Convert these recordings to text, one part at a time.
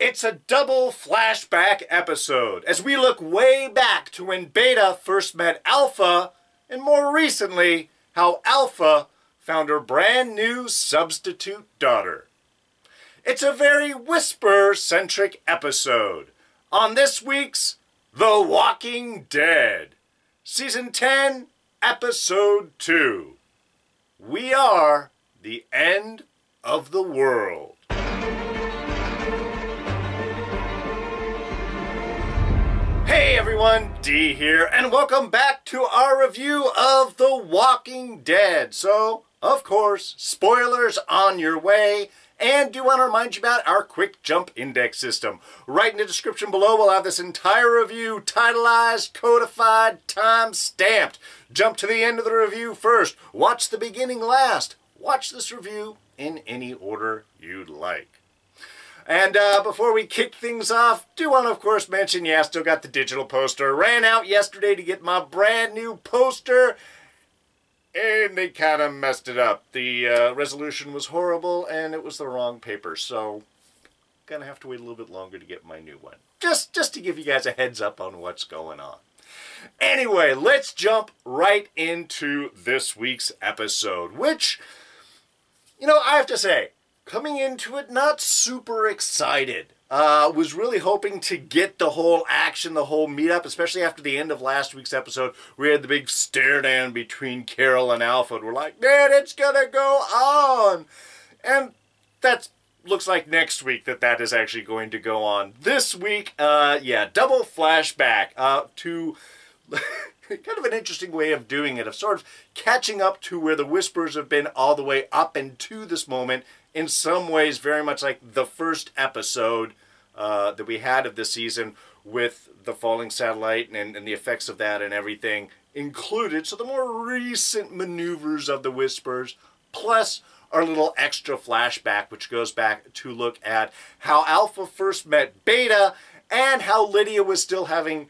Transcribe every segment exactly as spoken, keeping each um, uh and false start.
It's a double flashback episode, as we look way back to when Beta first met Alpha, and more recently, how Alpha found her brand new substitute daughter. It's a very Whisperer-centric episode on this week's The Walking Dead, Season ten, Episode two. We are the end of the world. Hey everyone, D here, and welcome back to our review of The Walking Dead. So, of course, spoilers on your way, and do want to remind you about our quick jump index system. Right in the description below, we'll have this entire review titleized, codified, time-stamped. Jump to the end of the review first, watch the beginning last, watch this review in any order you'd like. And uh, before we kick things off, do want to, of course, mention, yeah, I still got the digital poster. Ran out yesterday to get my brand new poster, and they kind of messed it up. The uh, resolution was horrible, and it was the wrong paper, so gonna have to wait a little bit longer to get my new one. Just, just to give you guys a heads up on what's going on. Anyway, let's jump right into this week's episode, which, you know, I have to say, coming into it, not super excited. Uh, was really hoping to get the whole action, the whole meetup, especially after the end of last week's episode. We had the big stare down between Carol and Alpha, and we're like, man, it's gonna go on. And that looks like next week that that is actually going to go on. This week, uh, yeah, double flashback uh, to kind of an interesting way of doing it, of sort of catching up to where the Whisperers have been all the way up into this moment. In some ways, very much like the first episode uh, that we had of this season with the falling satellite and, and the effects of that and everything included. So the more recent maneuvers of the Whisperers, plus our little extra flashback, which goes back to look at how Alpha first met Beta and how Lydia was still having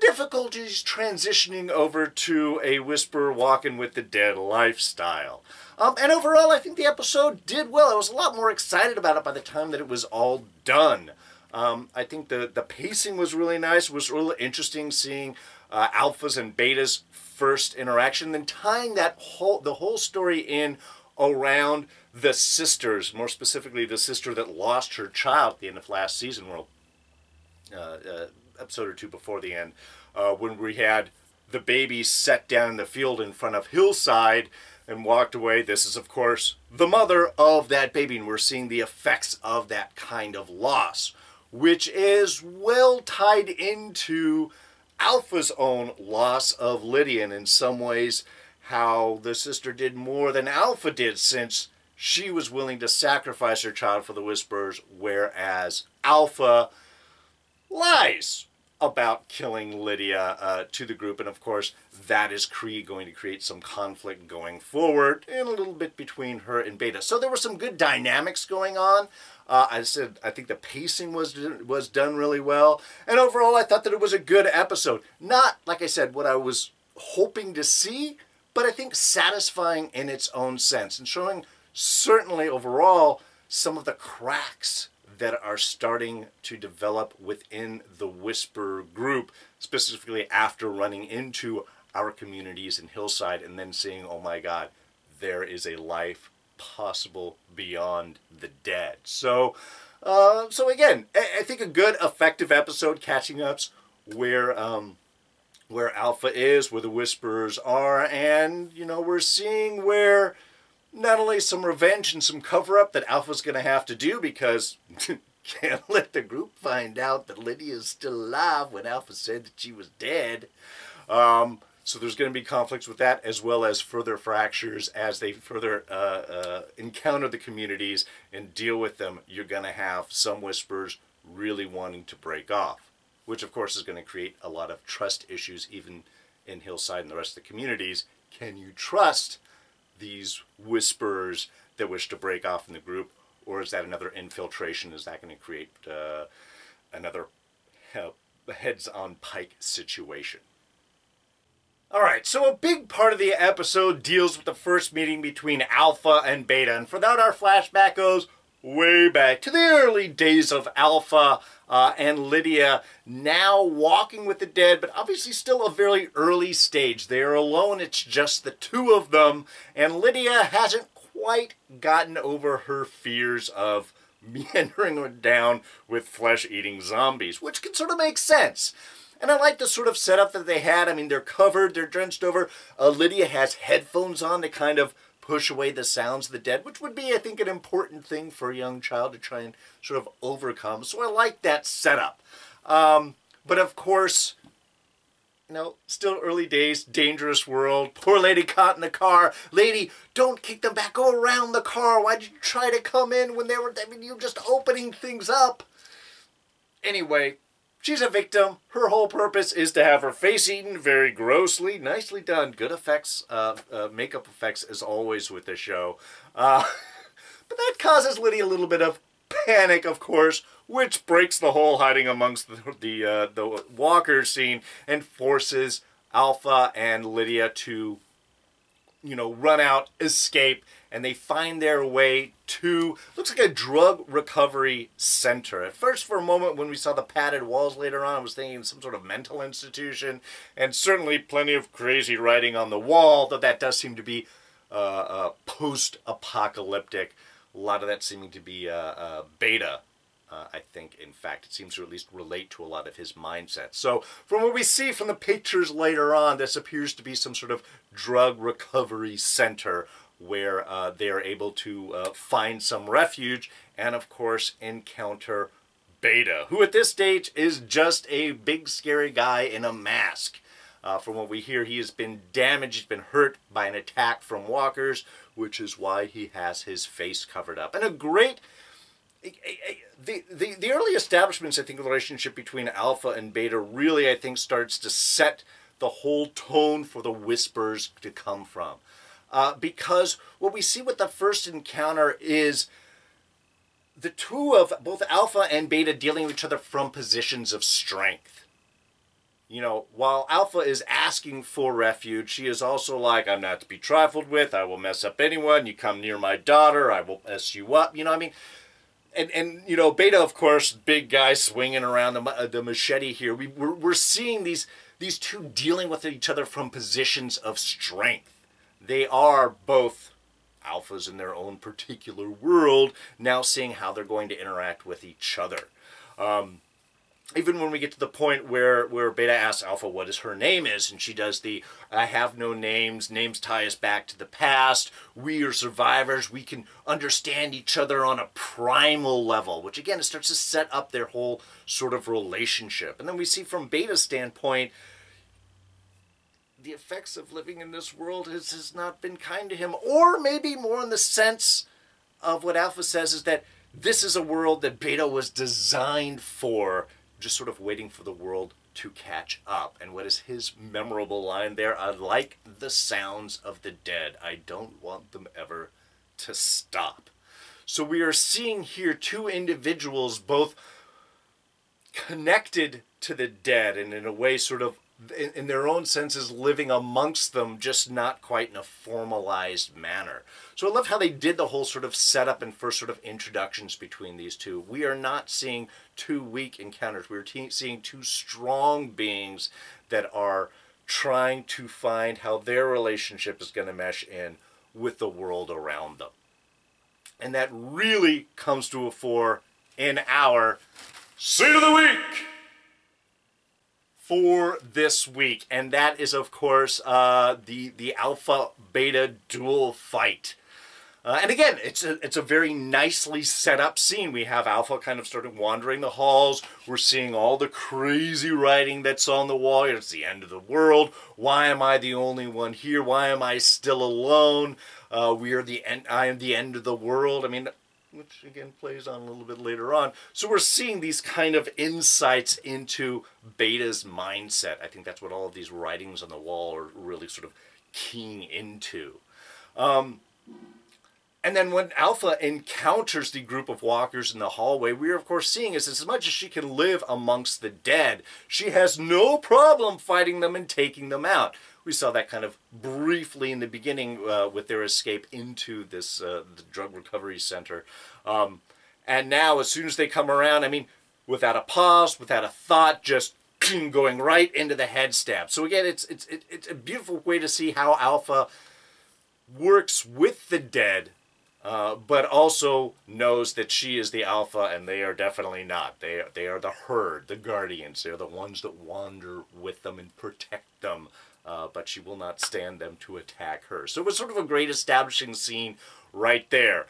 difficulties transitioning over to a Whisperer walking with the dead lifestyle. Um, and overall, I think the episode did well. I was a lot more excited about it by the time that it was all done. Um, I think the, the pacing was really nice. It was really interesting seeing uh, Alpha's and Beta's first interaction, then tying that whole the whole story in around the sisters, more specifically the sister that lost her child at the end of last season, well, uh, uh, episode or two before the end, uh, when we had the baby set down in the field in front of Hilltop and walked away. This is, of course, the mother of that baby, and we're seeing the effects of that kind of loss, which is well tied into Alpha's own loss of Lydia, and in some ways how the sister did more than Alpha did, since she was willing to sacrifice her child for the Whisperers, whereas Alpha lies about killing Lydia uh, to the group. And of course, that is Cree going to create some conflict going forward and a little bit between her and Beta. So there were some good dynamics going on. Uh, I said, I think the pacing was, was done really well. And overall, I thought that it was a good episode. Not, like I said, what I was hoping to see, but I think satisfying in its own sense and showing certainly overall some of the cracks that are starting to develop within the Whisperer group, specifically after running into our communities in Hillside and then seeing, oh my God, there is a life possible beyond the dead. So, uh, so again, I, I think a good, effective episode catching up where, um, where Alpha is, where the Whisperers are, and, you know, we're seeing where not only some revenge and some cover-up that Alpha's going to have to do, because can't let the group find out that Lydia's still alive when Alpha said that she was dead. Um, so there's going to be conflicts with that, as well as further fractures as they further uh, uh, encounter the communities and deal with them. You're going to have some Whisperers really wanting to break off, which of course is going to create a lot of trust issues even in Hillside and the rest of the communities. Can you trust these Whisperers that wish to break off in the group, or is that another infiltration? Is that going to create uh, another uh, heads-on-pike situation? Alright, so a big part of the episode deals with the first meeting between Alpha and Beta, and for that our flashback goes way back to the early days of Alpha uh, and Lydia, now walking with the dead, but obviously still a very early stage. They are alone, it's just the two of them, and Lydia hasn't quite gotten over her fears of meandering down with flesh-eating zombies, which can sort of make sense. And I like the sort of setup that they had. I mean, they're covered, they're drenched over. Uh, Lydia has headphones on to kind of push away the sounds of the dead, which would be, I think, an important thing for a young child to try and sort of overcome. So I like that setup. Um, but of course, you know, still early days, dangerous world. Poor lady caught in the car. Lady, don't kick them back. Go around the car. Why did you try to come in when they were, I mean, you're just opening things up. Anyway, she's a victim. Her whole purpose is to have her face eaten very grossly. Nicely done. Good effects, uh, uh, makeup effects as always with this show. Uh, but that causes Lydia a little bit of panic, of course, which breaks the whole hiding amongst the, the, uh, the walker scene and forces Alpha and Lydia to, you know, run out, escape, and they find their way to, looks like a drug recovery center. At first, for a moment, when we saw the padded walls later on, I was thinking some sort of mental institution, and certainly plenty of crazy writing on the wall, though that does seem to be uh, uh, post-apocalyptic, a lot of that seeming to be uh, uh, Beta. Uh, I think, in fact, it seems to at least relate to a lot of his mindset. So, from what we see from the pictures later on, this appears to be some sort of drug recovery center where uh, they are able to uh, find some refuge and, of course, encounter Beta, who at this stage is just a big, scary guy in a mask. Uh, from what we hear, he has been damaged, he's been hurt by an attack from walkers, which is why he has his face covered up. And a great... The, the, the early establishments, I think, the relationship between Alpha and Beta really, I think, starts to set the whole tone for the Whispers to come from. Uh, because what we see with the first encounter is the two of both Alpha and Beta dealing with each other from positions of strength. You know, while Alpha is asking for refuge, she is also like, I'm not to be trifled with, I will mess up anyone, you come near my daughter, I will mess you up, you know what I mean? And, and, you know, Beta, of course, big guy swinging around the, uh, the machete here. We, we're, we're seeing these, these two dealing with each other from positions of strength. They are both alphas in their own particular world, now seeing how they're going to interact with each other. Um, even when we get to the point where, where Beta asks Alpha what is her name is, and she does the, I have no names, names tie us back to the past, we are survivors, we can understand each other on a primal level, which again, it starts to set up their whole sort of relationship. And then we see from Beta's standpoint, the effects of living in this world has, has not been kind to him, or maybe more in the sense of what Alpha says is that this is a world that Beta was designed for, just sort of waiting for the world to catch up. And what is his memorable line there? I like the sounds of the dead. I don't want them ever to stop. So we are seeing here two individuals both connected to the dead and in a way sort of in, in their own senses living amongst them, just not quite in a formalized manner. So I love how they did the whole sort of setup and first sort of introductions between these two. We are not seeing two weak encounters. We're seeing two strong beings that are trying to find how their relationship is going to mesh in with the world around them. And that really comes to a fore in our Seed of the Week for this week. And that is, of course, uh, the, the Alpha-Beta duel fight. Uh, and again, it's a, it's a very nicely set up scene. We have Alpha kind of started wandering the halls. We're seeing all the crazy writing that's on the wall. It's the end of the world. Why am I the only one here? Why am I still alone? Uh, we are the end. I am the end of the world. I mean, which again plays on a little bit later on. So we're seeing these kind of insights into Beta's mindset. I think that's what all of these writings on the wall are really sort of keying into. Um... And then when Alpha encounters the group of walkers in the hallway, we are, of course, seeing is as much as she can live amongst the dead, she has no problem fighting them and taking them out. We saw that kind of briefly in the beginning uh, with their escape into this uh, the drug recovery center. Um, And now, as soon as they come around, I mean, without a pause, without a thought, just going right into the head stab. So again, it's, it's, it's a beautiful way to see how Alpha works with the dead, uh, but also knows that she is the Alpha and they are definitely not. They are, they are the herd, the guardians. They're the ones that wander with them and protect them, uh, but she will not stand them to attack her. So it was sort of a great establishing scene right there.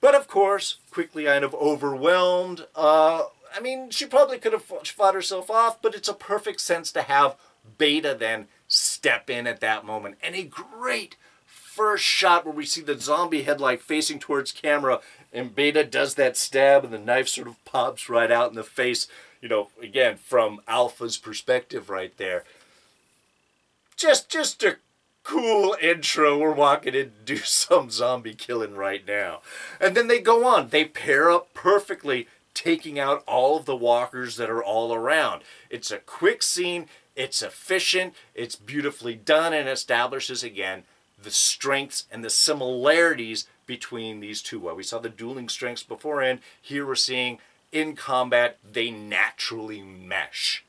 But of course, quickly kind of overwhelmed. Uh, I mean, she probably could have fought herself off, but it's a perfect sense to have Beta then step in at that moment. And a great first shot where we see the zombie head like facing towards camera, and Beta does that stab, and the knife sort of pops right out in the face. You know, again, from Alpha's perspective right there. Just, just a cool intro. We're walking in to do some zombie killing right now. And then they go on. They pair up perfectly, taking out all of the walkers that are all around. It's a quick scene, it's efficient, it's beautifully done, and establishes again the strengths and the similarities between these two. Well, we saw the dueling strengths beforehand. Here we're seeing in combat they naturally mesh,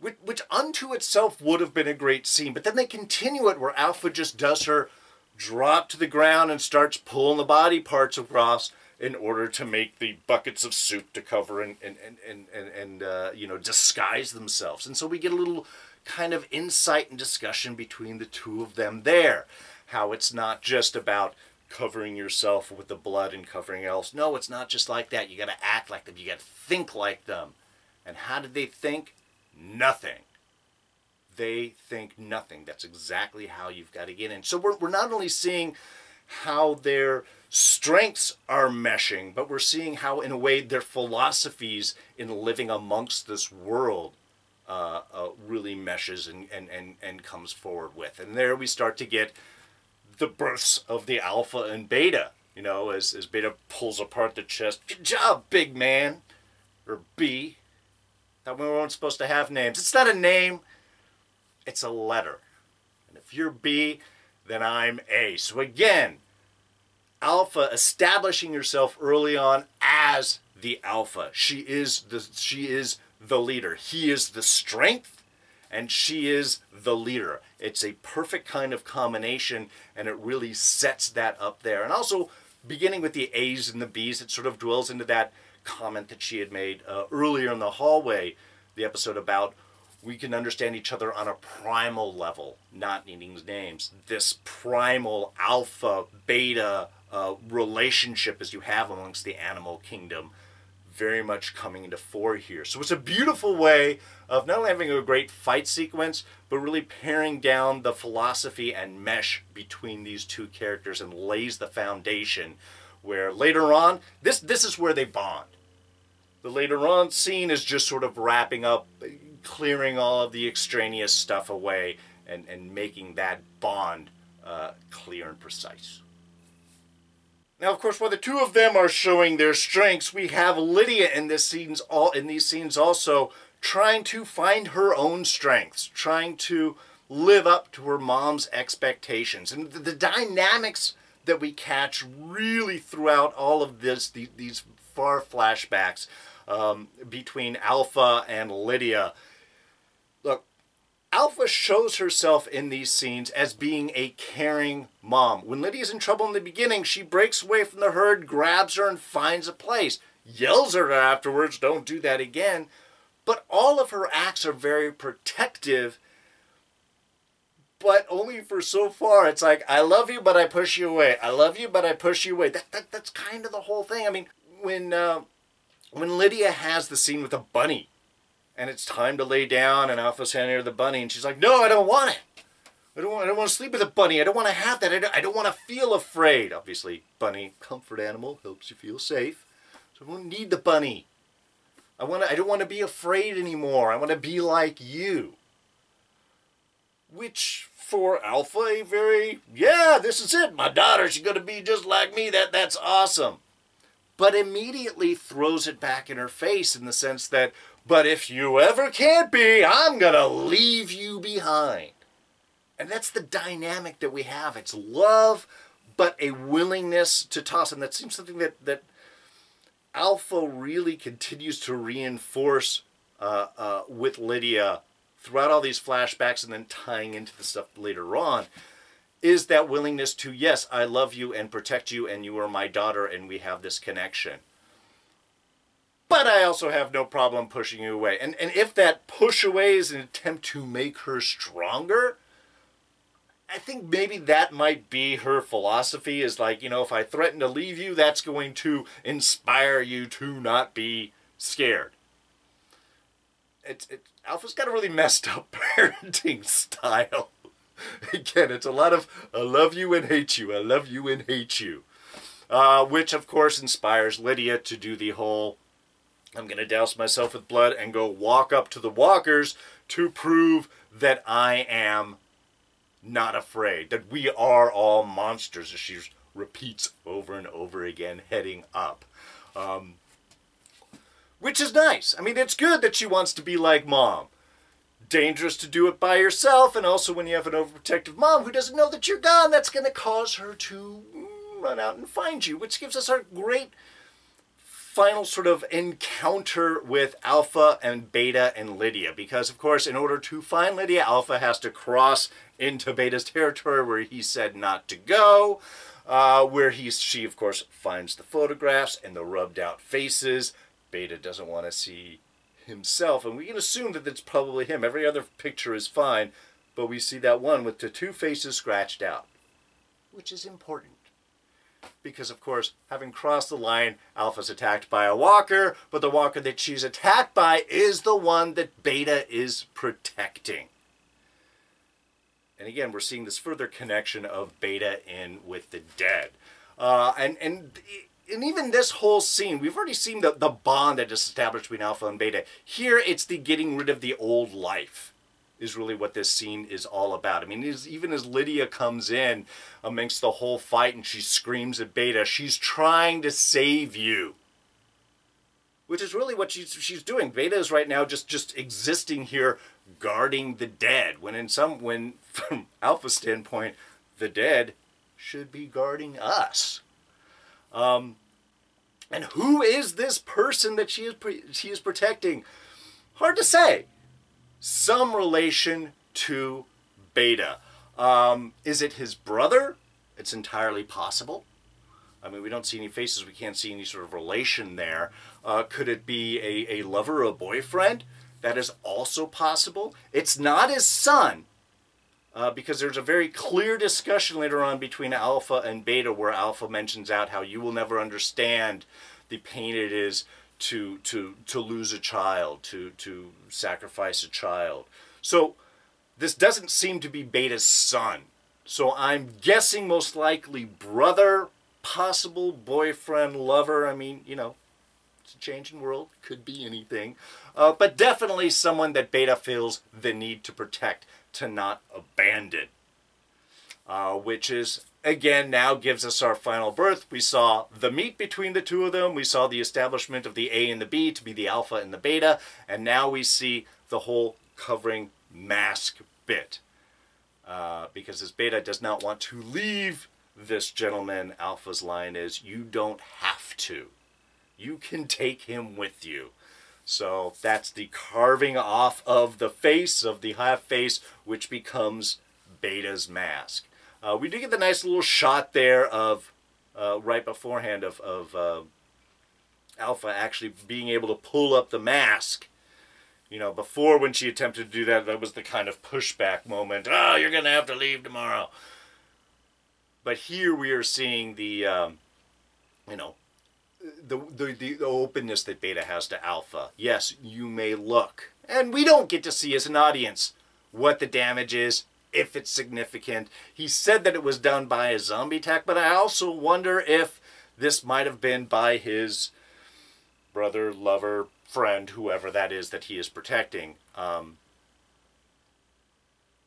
which, which unto itself would have been a great scene. But then they continue it where Alpha just does her drop to the ground and starts pulling the body parts across in order to make the buckets of soup to cover and, and, and, and, and uh, you know, disguise themselves. And so we get a little kind of insight and discussion between the two of them there. How it's not just about covering yourself with the blood and covering else. No, it's not just like that. You got to act like them. You got to think like them. And how did they think? Nothing. They think nothing. That's exactly how you've got to get in. So we're, we're not only seeing how their strengths are meshing, but we're seeing how, in a way, their philosophies in living amongst this world uh, uh, really meshes and, and, and, and comes forward with. And there we start to get the births of the Alpha and Beta, you know, as, as Beta pulls apart the chest. Good job, big man, or B. Thought we weren't supposed to have names. It's not a name, it's a letter. And if you're B, then I'm A. So again, Alpha establishing herself early on as the Alpha. She is the, she is the leader. He is the strength, and she is the leader. It's a perfect kind of combination, and it really sets that up there. And also, beginning with the A's and the B's, it sort of dwells into that comment that she had made uh, earlier in the hallway, the episode about we can understand each other on a primal level, not needing names. This primal alpha, beta uh, relationship as you have amongst the animal kingdom very much coming into fore here. So it's a beautiful way of not only having a great fight sequence, but really paring down the philosophy and mesh between these two characters, and lays the foundation where later on, this, this is where they bond. The later on scene is just sort of wrapping up, clearing all of the extraneous stuff away, and, and making that bond uh, clear and precise. Now, of course, while the two of them are showing their strengths, we have Lydia in, this scenes all, in these scenes also trying to find her own strengths, trying to live up to her mom's expectations. And the, the dynamics that we catch really throughout all of this, the, these far flashbacks um, between Alpha and Lydia. Look, Alpha shows herself in these scenes as being a caring mom. When Lydia's in trouble in the beginning, she breaks away from the herd, grabs her, and finds a place. Yells at her afterwards, don't do that again. But all of her acts are very protective, but only for so far. It's like, I love you, but I push you away. I love you, but I push you away. That, that, that's kind of the whole thing. I mean, when... Uh, When Lydia has the scene with the bunny, and it's time to lay down, and Alpha's handing her the bunny, and she's like, no, I don't want it. I don't want, I don't want to sleep with a bunny. I don't want to have that. I don't, I don't want to feel afraid. Obviously, bunny, comfort animal, helps you feel safe. So I don't need the bunny. I, want to, I don't want to be afraid anymore. I want to be like you. Which, for Alpha, a very, yeah, this is it. My daughter, she's going to be just like me. That, that's awesome. But immediately throws it back in her face in the sense that, but if you ever can't be, I'm going to leave you behind. And that's the dynamic that we have. It's love, but a willingness to toss. And that seems something that, that Alpha really continues to reinforce uh, uh, with Lydia throughout all these flashbacks and then tying into the stuff later on, is that willingness to, yes, I love you and protect you and you are my daughter and we have this connection. But I also have no problem pushing you away. And, and if that push away is an attempt to make her stronger, I think maybe that might be her philosophy, is like, you know, if I threaten to leave you, that's going to inspire you to not be scared. It's, it, Alpha's got a really messed up parenting style. Again, it's a lot of, I love you and hate you, I love you and hate you. Uh, which, of course, inspires Lydia to do the whole, I'm going to douse myself with blood and go walk up to the walkers to prove that I am not afraid, that we are all monsters, as she repeats over and over again, heading up. Um, which is nice. I mean, it's good that she wants to be like Mom. Dangerous to do it by yourself, and also when you have an overprotective mom who doesn't know that you're gone, that's going to cause her to run out and find you, which gives us our great final sort of encounter with Alpha and Beta and Lydia, because of course in order to find Lydia, Alpha has to cross into Beta's territory where he said not to go, uh, where he, she of course finds the photographs and the rubbed out faces. Beta doesn't want to see himself, and we can assume that it's probably him. Every other picture is fine, but we see that one with the two faces scratched out, which is important. Because, of course, having crossed the line, Alpha's attacked by a walker, but the walker that she's attacked by is the one that Beta is protecting. And again, we're seeing this further connection of Beta in with the dead. Uh, and, and, and even this whole scene, we've already seen the, the bond that is established between Alpha and Beta. Here, it's the getting rid of the old life is really what this scene is all about. I mean, even as Lydia comes in amongst the whole fight and she screams at Beta, she's trying to save you. Which is really what she's, she's doing. Beta is right now just, just existing here, guarding the dead. When in some, when from Alpha's standpoint, the dead should be guarding us. Um, and who is this person that she is, she is protecting? Hard to say. Some relation to Beta. Um, is it his brother? It's entirely possible. I mean, we don't see any faces. We can't see any sort of relation there. Uh, could it be a, a lover or a boyfriend? That is also possible. It's not his son, uh, because there's a very clear discussion later on between Alpha and Beta where Alpha mentions out how you will never understand the pain it is to to to lose a child, to to sacrifice a child. So this doesn't seem to be Beta's son. So I'm guessing most likely brother, possible boyfriend, lover. I mean, you know, it's a changing world. Could be anything. Uh, but definitely someone that Beta feels the need to protect, to not abandon. Uh, which is, again, now gives us our final birth. We saw the meet between the two of them. We saw the establishment of the A and the B to be the Alpha and the Beta. And now we see the whole covering mask bit. Uh, because this Beta does not want to leave this gentleman. Alpha's line is, you don't have to. You can take him with you. So that's the carving off of the face, of the half face, which becomes Beta's mask. Uh, we do get the nice little shot there of, uh, right beforehand, of, of uh, Alpha actually being able to pull up the mask. You know, before when she attempted to do that, that was the kind of pushback moment. Oh, you're going to have to leave tomorrow. But here we are seeing the, um, you know, the, the, the openness that Beta has to Alpha. Yes, you may look. And we don't get to see as an audience what the damage is, if it's significant. He said that it was done by a zombie attack, but I also wonder if this might have been by his brother, lover, friend, whoever that is that he is protecting. Um,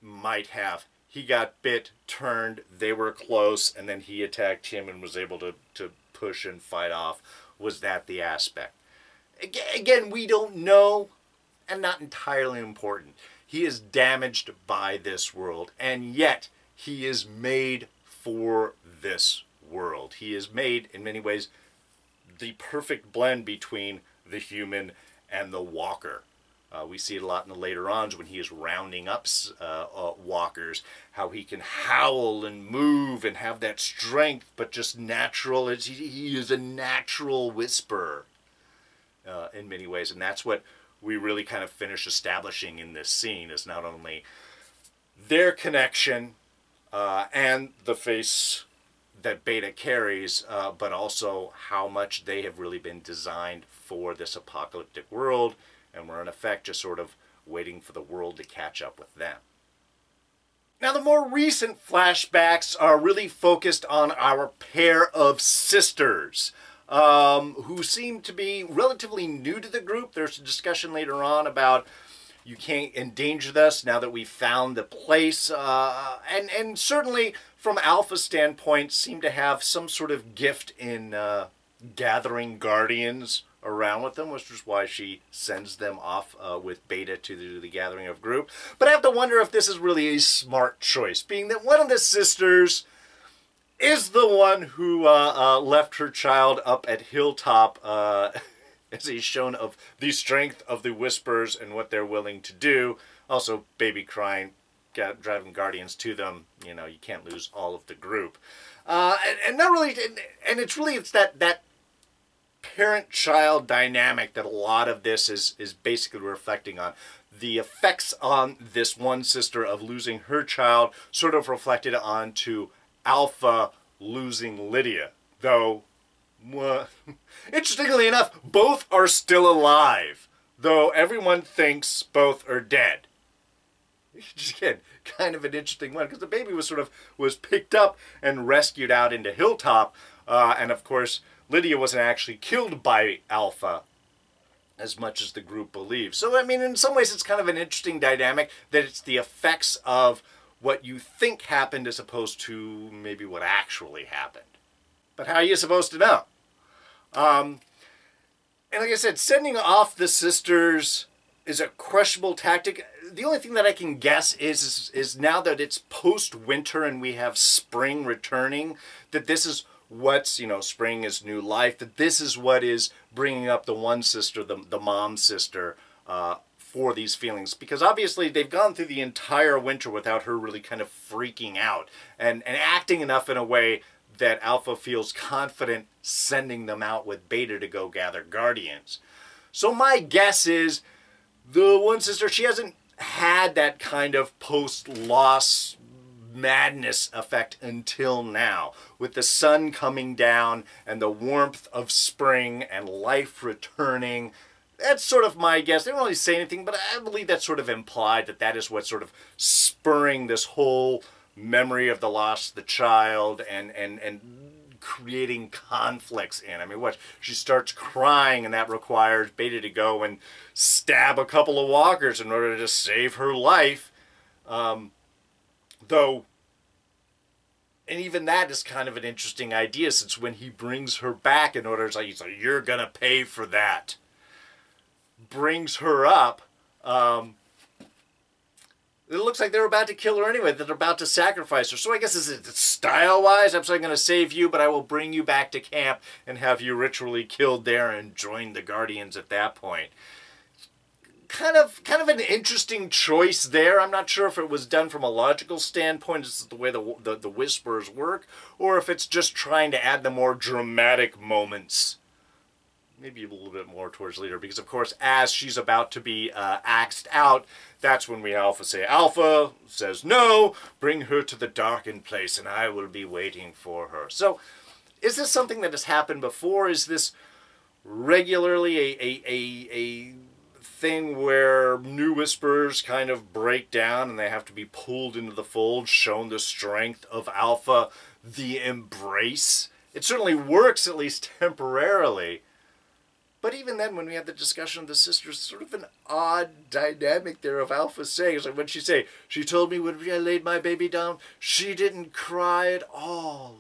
might have. He got bit, turned, they were close, and then he attacked him and was able to, to push and fight off. Was that the aspect? Again, we don't know, and not entirely important. He is damaged by this world, and yet he is made for this world. He is made, in many ways, the perfect blend between the human and the walker. Uh, we see it a lot in the later ons when he is rounding up uh, uh, walkers, how he can howl and move and have that strength, but just natural. It's, he is a natural whisperer uh, in many ways. And that's what we really kind of finish establishing in this scene, is not only their connection uh, and the face that Beta carries, uh, but also how much they have really been designed for this apocalyptic world. And we're in effect just sort of waiting for the world to catch up with them. Now the more recent flashbacks are really focused on our pair of sisters, um, who seem to be relatively new to the group. There's a discussion later on about you can't endanger us now that we've found the place. Uh, and, and certainly from Alpha's standpoint seem to have some sort of gift in uh, gathering guardians around with them, which is why she sends them off uh, with Beta to the, the gathering of group. But I have to wonder if this is really a smart choice, being that one of the sisters is the one who uh, uh, left her child up at Hilltop uh, as a shown of the strength of the Whisperers and what they're willing to do. Also, baby crying, driving guardians to them, you know, you can't lose all of the group. Uh, and, and not really, and, and it's really, it's that, that parent-child dynamic that a lot of this is is basically reflecting on. The effects on this one sister of losing her child sort of reflected onto Alpha losing Lydia. Though, well, interestingly enough, both are still alive, though everyone thinks both are dead. Again, kind of an interesting one, because the baby was sort of was picked up and rescued out into Hilltop, uh, and of course Lydia wasn't actually killed by Alpha as much as the group believes. So, I mean, in some ways it's kind of an interesting dynamic that it's the effects of what you think happened as opposed to maybe what actually happened. But how are you supposed to know? Um, and like I said, sending off the sisters is a questionable tactic. The only thing that I can guess is, is, is now that it's post-winter and we have spring returning, that this is what's, you know, spring is new life, that this is what is bringing up the one sister, the, the mom sister, uh, for these feelings. Because obviously they've gone through the entire winter without her really kind of freaking out and, and acting enough in a way that Alpha feels confident sending them out with Beta to go gather guardians. So my guess is the one sister, she hasn't had that kind of post-loss madness effect until now, with the sun coming down and the warmth of spring and life returning. That's sort of my guess. They don't really say anything, but I believe that's sort of implied, that that is what's sort of spurring this whole memory of the loss of the child and and and creating conflicts in. I mean, what, she starts crying and that requires Beta to go and stab a couple of walkers in order to save her life. um Though, and even that is kind of an interesting idea, since when he brings her back in order, it's like, he's like, you're going to pay for that. Brings her up. Um, it looks like they're about to kill her anyway, that they're about to sacrifice her. So I guess is it style-wise, I'm going to save you, but I will bring you back to camp and have you ritually killed there and join the Guardians at that point. Kind of, kind of an interesting choice there. I'm not sure if it was done from a logical standpoint, this is the way the, the, the Whisperers work, or if it's just trying to add the more dramatic moments. Maybe a little bit more towards later, because of course, as she's about to be uh, axed out, that's when we Alpha say, Alpha says no, bring her to the darkened place and I will be waiting for her. So, is this something that has happened before? Is this regularly a... a, a, a thing where new Whisperers kind of break down and they have to be pulled into the fold, shown the strength of Alpha, the embrace? It certainly works, at least temporarily. But even then, when we have the discussion of the sisters, sort of an odd dynamic there of Alpha saying, like, what'd she say? She told me when I laid my baby down, she didn't cry at all.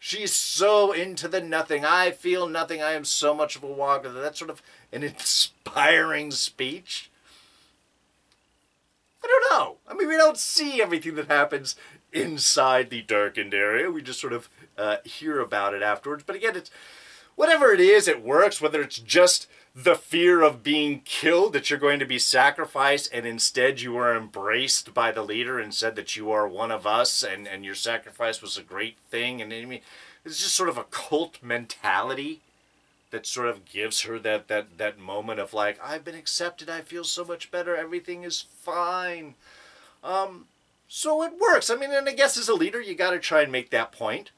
She's so into the nothing. I feel nothing. I am so much of a walker. That's sort of an inspiring speech. I don't know. I mean, we don't see everything that happens inside the darkened area. We just sort of uh, hear about it afterwards. But again, it's whatever it is, it works. Whether it's just the fear of being killed, that you're going to be sacrificed, and instead you are embraced by the leader and said that you are one of us, and, and your sacrifice was a great thing. And I mean, it's just sort of a cult mentality that sort of gives her that, that, that moment of like, I've been accepted, I feel so much better, everything is fine. Um, so it works. I mean, and I guess as a leader, you got to try and make that point.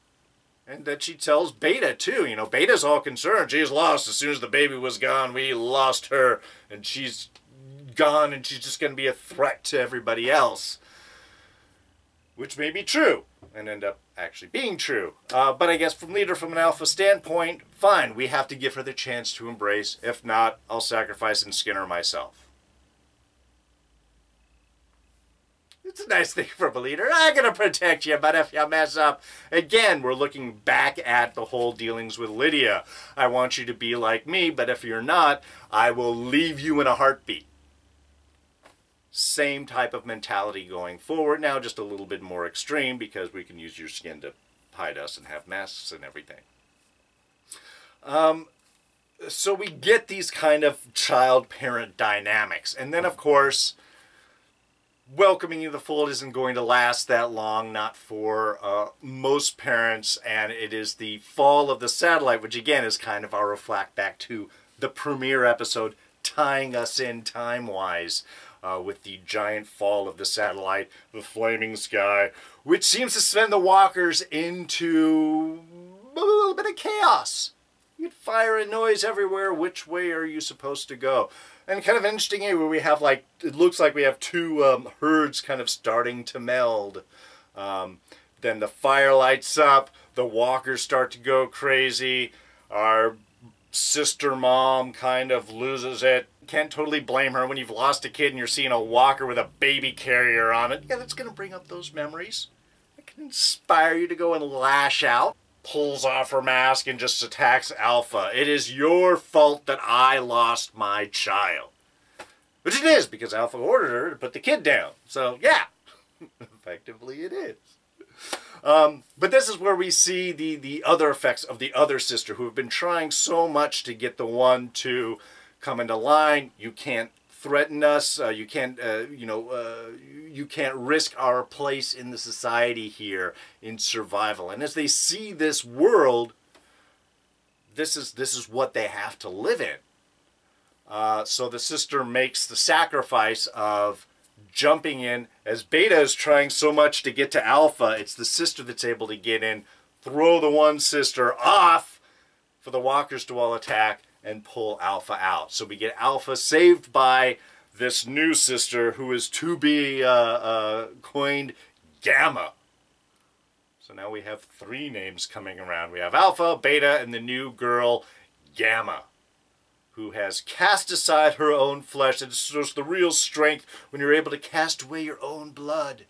And that she tells Beta, too. You know, Beta's all concerned. She's lost. As soon as the baby was gone, we lost her. And she's gone, and she's just going to be a threat to everybody else. Which may be true, and end up actually being true. Uh, but I guess from leader, from an alpha standpoint, fine. We have to give her the chance to embrace. If not, I'll sacrifice and skin her myself. It's a nice thing for a leader. I'm going to protect you, but if you mess up... Again, we're looking back at the whole dealings with Lydia. I want you to be like me, but if you're not, I will leave you in a heartbeat. Same type of mentality going forward. Now just a little bit more extreme, because we can use your skin to hide us and have masks and everything. Um, so we get these kind of child-parent dynamics. And then, of course... welcoming you to the fold isn't going to last that long, not for uh, most parents, and it is the fall of the satellite, which again is kind of our reflect back to the premiere episode, tying us in time-wise uh, with the giant fall of the satellite, the flaming sky, which seems to send the walkers into a little bit of chaos. You'd fire and noise everywhere. Which way are you supposed to go? And kind of interesting here where we have like, it looks like we have two um, herds kind of starting to meld. Um, then the fire lights up, the walkers start to go crazy, our sister mom kind of loses it. Can't totally blame her when you've lost a kid and you're seeing a walker with a baby carrier on it. Yeah, that's going to bring up those memories. It can inspire you to go and lash out. Pulls off her mask and just attacks Alpha. It is your fault that I lost my child. Which it is, because Alpha ordered her to put the kid down. So, yeah. Effectively, it is. Um, but this is where we see the, the other effects of the other sister, who have been trying so much to get the one to come into line. You can't threaten us. Uh, you can't, uh, you know, uh, you can't risk our place in the society here in survival. And as they see this world, this is this is what they have to live in. Uh, so the sister makes the sacrifice of jumping in. As Beta is trying so much to get to Alpha, it's the sister that's able to get in, throw the one sister off for the walkers to all attack, and pull Alpha out. So we get Alpha saved by this new sister, who is to be uh, uh, coined Gamma. So now we have three names coming around. We have Alpha, Beta, and the new girl, Gamma, who has cast aside her own flesh. It shows the real strength when you're able to cast away your own blood.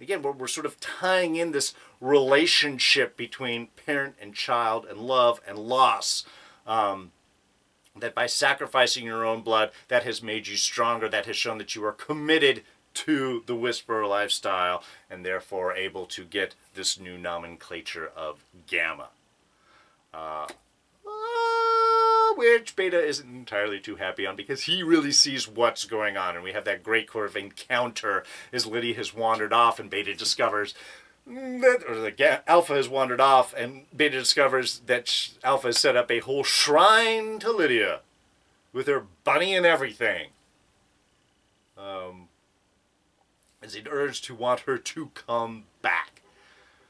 Again, we're, we're sort of tying in this relationship between parent and child, and love and loss. Um, That by sacrificing your own blood, that has made you stronger. That has shown that you are committed to the Whisperer lifestyle, and therefore able to get this new nomenclature of Gamma. Uh, uh, which Beta isn't entirely too happy on, because he really sees what's going on. And we have that great sort of encounter as Lydia has wandered off and Beta discovers... That, or the Alpha has wandered off, and Beta discovers that Alpha has set up a whole shrine to Lydia with her bunny and everything. Um, as it urges to want her to come back.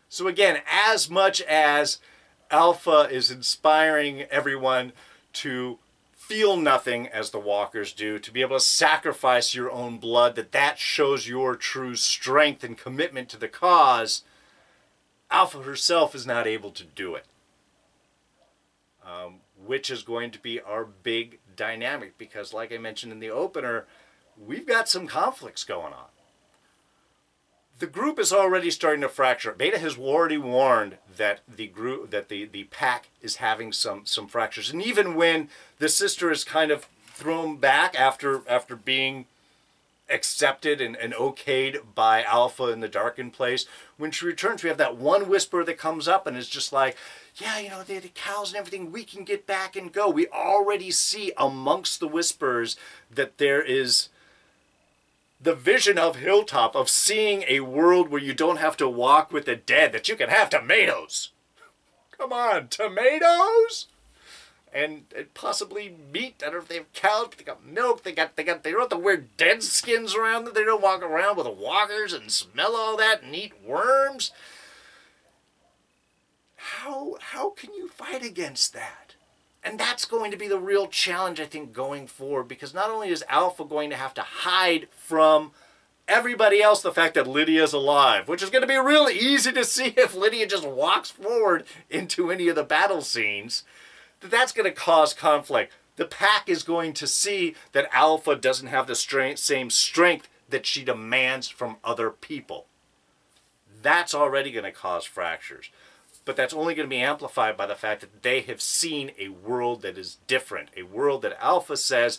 So again, as much as Alpha is inspiring everyone to feel nothing as the walkers do, to be able to sacrifice your own blood, that that shows your true strength and commitment to the cause, Alpha herself is not able to do it. Um, which is going to be our big dynamic, because like I mentioned in the opener, we've got some conflicts going on. The group is already starting to fracture. Beta has already warned that the group, that the, the pack is having some, some fractures. And even when the sister is kind of thrown back after, after being accepted and, and okayed by Alpha in the darkened place. When she returns, we have that one whisper that comes up and is just like, yeah, you know, the, the cows and everything, we can get back and go. We already see amongst the Whisperers that there is the vision of Hilltop, of seeing a world where you don't have to walk with the dead, that you can have tomatoes. Come on, tomatoes? And, and possibly meat. I don't know if they have cows, but they got milk. They got, they got, they don't have to wear dead skins around them. They don't walk around with walkers and smell all that and eat worms. How, how can you fight against that? And that's going to be the real challenge, I think, going forward, because not only is Alpha going to have to hide from everybody else the fact that Lydia's alive, which is going to be real easy to see if Lydia just walks forward into any of the battle scenes, that that's going to cause conflict. The pack is going to see that Alpha doesn't have the strength, same strength that she demands from other people. That's already going to cause fractures. But that's only going to be amplified by the fact that they have seen a world that is different, a world that Alpha says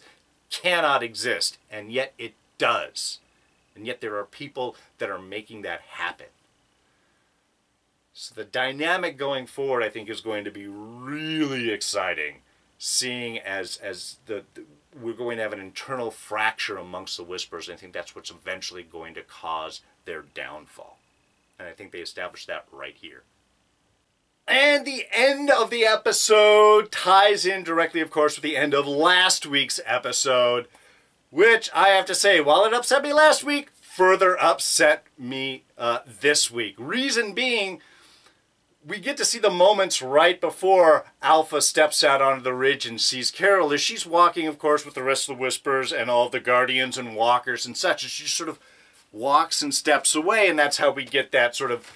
cannot exist, and yet it does. And yet there are people that are making that happen. So the dynamic going forward, I think, is going to be really exciting, seeing as, as the, the, we're going to have an internal fracture amongst the Whisperers. I think that's what's eventually going to cause their downfall. And I think they established that right here. And the end of the episode ties in directly, of course, with the end of last week's episode, which I have to say, while it upset me last week, further upset me uh, this week. Reason being, we get to see the moments right before Alpha steps out onto the ridge and sees Carol, as she's walking, of course, with the rest of the Whisperers and all the Guardians and Walkers and such, and she sort of walks and steps away, and that's how we get that sort of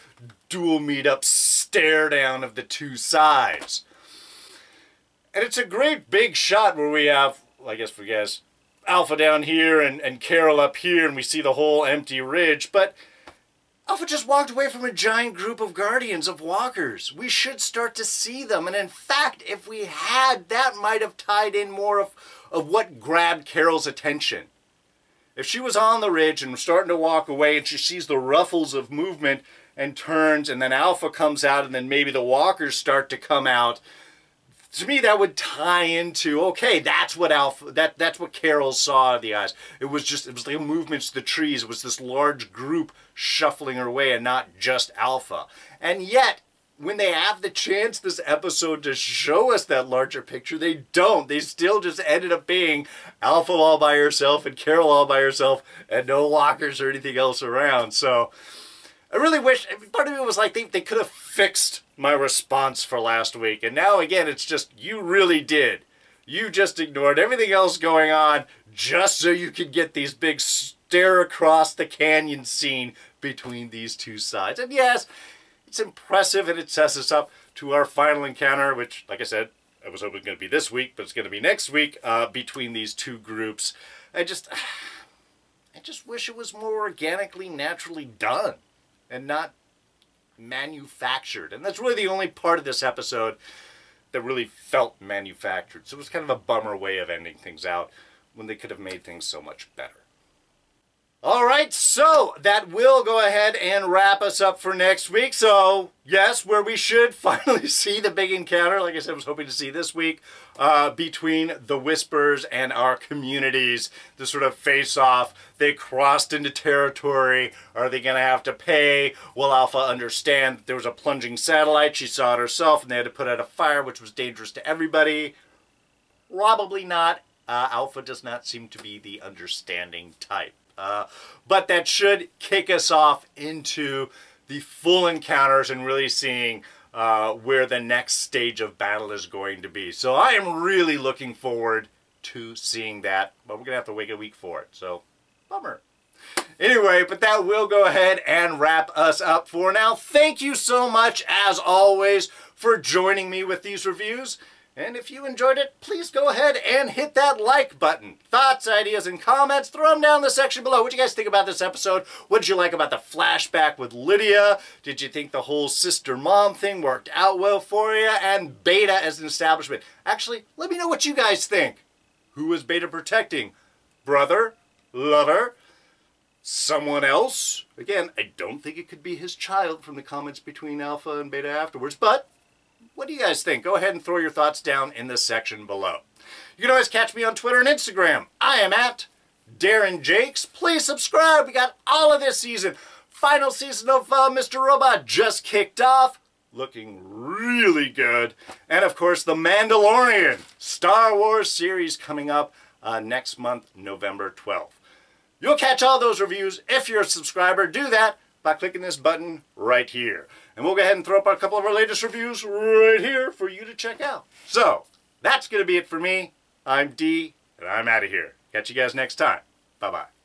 dual meetup stare down of the two sides. And it's a great big shot where we have, well, I guess we guess, Alpha down here and, and Carol up here, and we see the whole empty ridge, but Alpha just walked away from a giant group of Guardians, of Walkers. We should start to see them, and in fact, if we had, that might have tied in more of, of what grabbed Carol's attention. If she was on the ridge and starting to walk away and she sees the ruffles of movement and turns, and then Alpha comes out, and then maybe the Walkers start to come out, to me that would tie into, okay, that's what Alpha, that, that's what Carol saw in the eyes. It was just, it was the movements of the trees. It was this large group shuffling her way and not just Alpha. And yet, when they have the chance this episode to show us that larger picture, they don't. They still just ended up being Alpha all by herself and Carol all by herself and no Walkers or anything else around. So I really wish, part of me was like, they, they could have fixed my response for last week. And now again, it's just, you really did. You just ignored everything else going on just so you could get these big stare across the canyon scene between these two sides. And yes, it's impressive and it sets us up to our final encounter, which, like I said, I was hoping it was going to be this week, but it's going to be next week uh, between these two groups. I just, I just wish it was more organically, naturally done and not manufactured. And that's really the only part of this episode that really felt manufactured. So it was kind of a bummer way of ending things out when they could have made things so much better. All right, so that will go ahead and wrap us up for next week. So, yes, where we should finally see the big encounter, like I said, I was hoping to see this week, uh, between the Whisperers and our communities, the sort of face-off. They crossed into territory. Are they going to have to pay? Will Alpha understand that there was a plunging satellite? She saw it herself, and they had to put out a fire, which was dangerous to everybody. Probably not. Uh, Alpha does not seem to be the understanding type. Uh, but that should kick us off into the full encounters and really seeing uh, where the next stage of battle is going to be. So I am really looking forward to seeing that, but we're going to have to wait a week for it. So, bummer. Anyway, but that will go ahead and wrap us up for now. Thank you so much, as always, for joining me with these reviews. And if you enjoyed it, please go ahead and hit that like button. Thoughts, ideas, and comments, throw them down in the section below. What did you guys think about this episode? What did you like about the flashback with Lydia? Did you think the whole sister-mom thing worked out well for you? And Beta as an establishment. Actually, let me know what you guys think. Who is Beta protecting? Brother? Lover? someone else. Again, I don't think it could be his child from the comments between Alpha and Beta afterwards, but what do you guys think? Go ahead and throw your thoughts down in the section below. You can always catch me on Twitter and Instagram. I am at Darrin Jaques. Please subscribe. We got all of this season. Final season of uh, Mister Robot just kicked off. Looking really good. And of course, The Mandalorian Star Wars series coming up uh, next month, November twelfth. You'll catch all those reviews if you're a subscriber. Do that by clicking this button right here. And we'll go ahead and throw up a couple of our latest reviews right here for you to check out. So, that's going to be it for me. I'm D, and I'm out of here. Catch you guys next time. Bye-bye.